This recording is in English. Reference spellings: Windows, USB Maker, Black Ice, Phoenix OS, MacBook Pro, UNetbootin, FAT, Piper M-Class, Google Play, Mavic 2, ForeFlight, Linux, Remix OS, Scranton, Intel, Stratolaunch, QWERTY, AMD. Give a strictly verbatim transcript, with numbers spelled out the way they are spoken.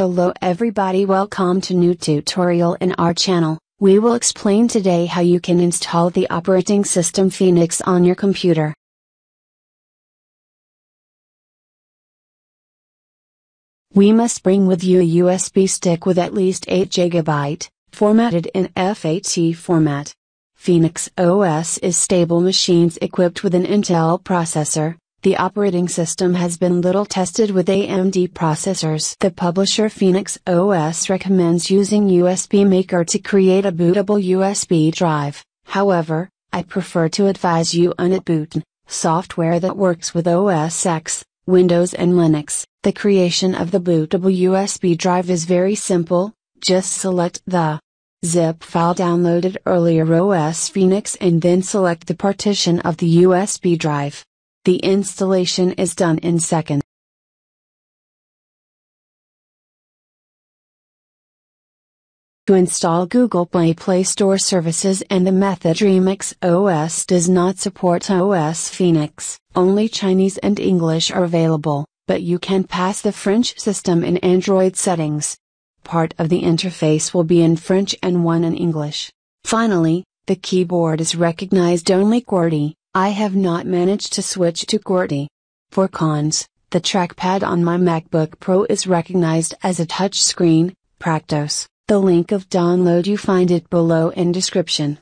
Hello everybody, welcome to new tutorial in our channel. We will explain today how you can install the operating system Phoenix on your computer. We must bring with you a U S B stick with at least eight gigabytes, formatted in FAT format. Phoenix O S is stable machines equipped with an Intel processor. The operating system has been little tested with A M D processors. The publisher Phoenix O S recommends using U S B Maker to create a bootable U S B drive. However, I prefer to advise UNetbootin, software that works with O S X, Windows and Linux. The creation of the bootable U S B drive is very simple. Just select the zip file downloaded earlier, O S Phoenix, and then select the partition of the U S B drive. The installation is done in seconds. To install Google Play Play Store services and the method Remix O S does not support O S Phoenix. Only Chinese and English are available, but you can pass the French system in Android settings. Part of the interface will be in French and one in English. Finally, the keyboard is recognized only QWERTY. I have not managed to switch to QWERTY. For cons, the trackpad on my MacBook Pro is recognized as a touchscreen, Practos. The link of download you find it below in description.